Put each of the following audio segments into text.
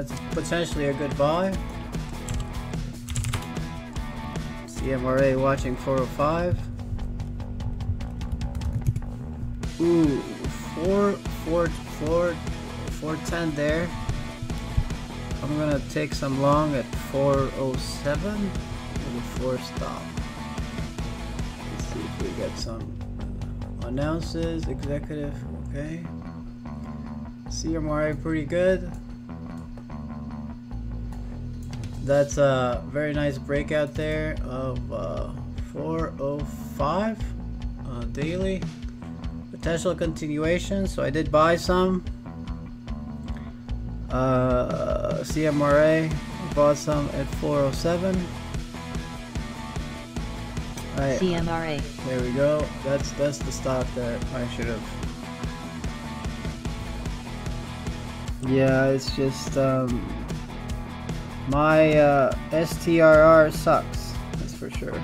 That's potentially a good buy. CMRA watching 405. Ooh, 410 there. I'm gonna take some long at 407 with a 4 stop. Let's see if we get some announces. Executive, okay. CMRA pretty good. That's a very nice breakout there of 405 daily. Potential continuation, so I did buy some. CMRA bought some at 407. Right. CMRA. There we go. That's the stock that I should have. Yeah, it's just my STRR sucks. That's for sure.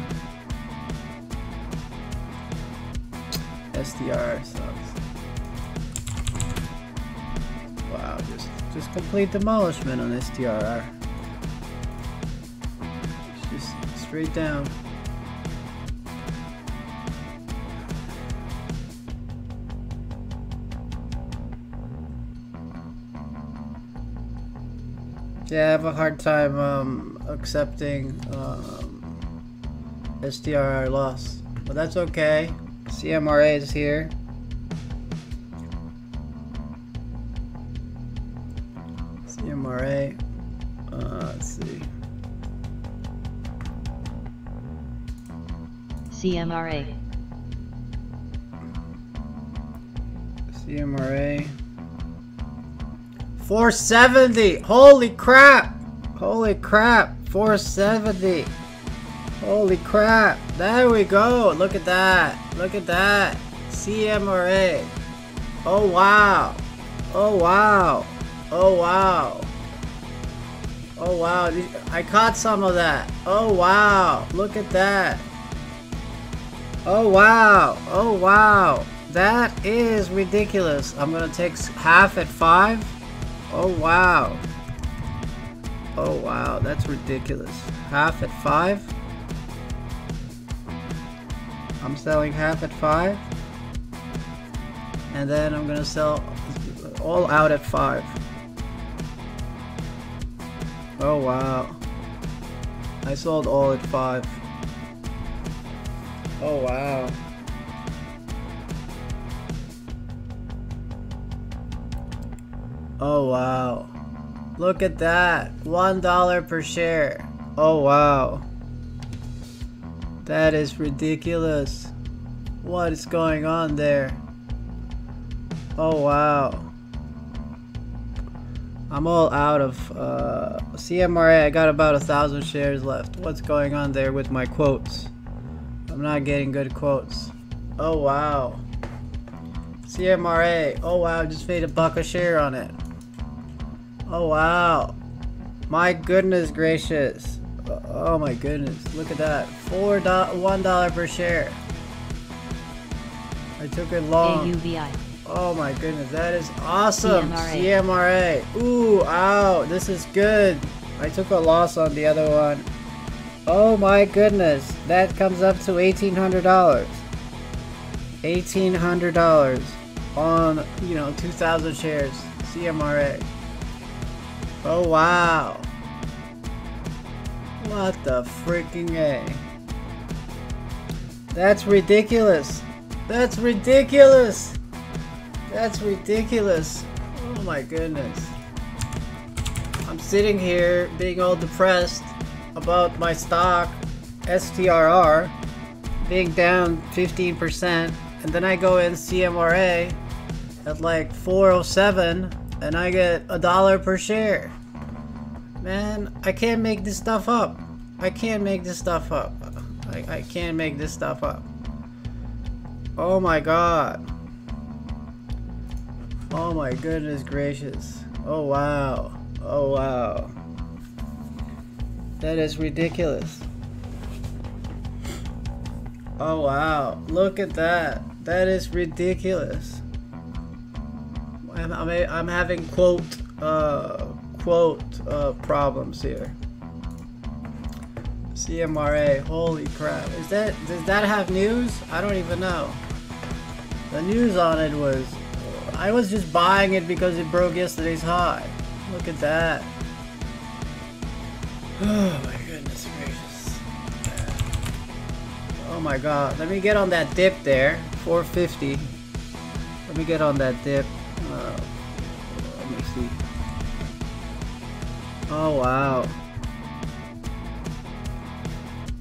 SDR sucks. Wow, just complete demolishment on STRR. Just straight down. Yeah, I have a hard time accepting STRR loss, but that's okay. CMRA is here. CMRA. Let's see. CMRA. CMRA. 470. Holy crap! Holy crap! 470. Holy crap, there we go. Look at that, look at that. CMRA. Oh wow, oh wow, oh wow, oh wow. I caught some of that. Oh wow, look at that. Oh wow, oh wow, that is ridiculous. I'm gonna take half at 5. Oh wow, oh wow, that's ridiculous. Half at 5. I'm selling half at 5, and then I'm gonna sell all out at 5. Oh wow, I sold all at 5. Oh wow. Oh wow, look at that. $1 per share. Oh wow, that is ridiculous. What is going on there? Oh wow, I'm all out of CMRA. I got about 1,000 shares left. What's going on there with my quotes? I'm not getting good quotes. Oh wow, CMRA. Oh wow, just made $1 a share on it. Oh wow, my goodness gracious. Oh my goodness, look at that. $1 per share. I took it long. UVI. Oh my goodness, that is awesome. CMRA. CMRA. Ooh, ow, this is good. I took a loss on the other one. Oh my goodness, that comes up to $1,800. $1,800 on, you know, 2,000 shares. CMRA. Oh wow. What the freaking A. That's ridiculous. That's ridiculous. That's ridiculous. Oh my goodness. I'm sitting here being all depressed about my stock, STRR, being down 15%. And then I go in CMRA at like 407 and I get $1 per share. Man, I can't make this stuff up. I can't make this stuff up. I can't make this stuff up. Oh my god. Oh my goodness gracious. Oh wow. Oh wow. That is ridiculous. Oh wow. Look at that. That is ridiculous. I'm having quote quote of problems here. CMRA, holy crap. Is that, does that have news? I don't even know. The news on it was, I was just buying it because it broke yesterday's high. Look at that. Oh my goodness gracious. Oh my god. Let me get on that dip there. 450. Let me get on that dip. Let me see. Oh wow.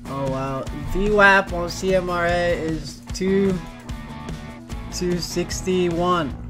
Oh wow. VWAP on CMRA is 261.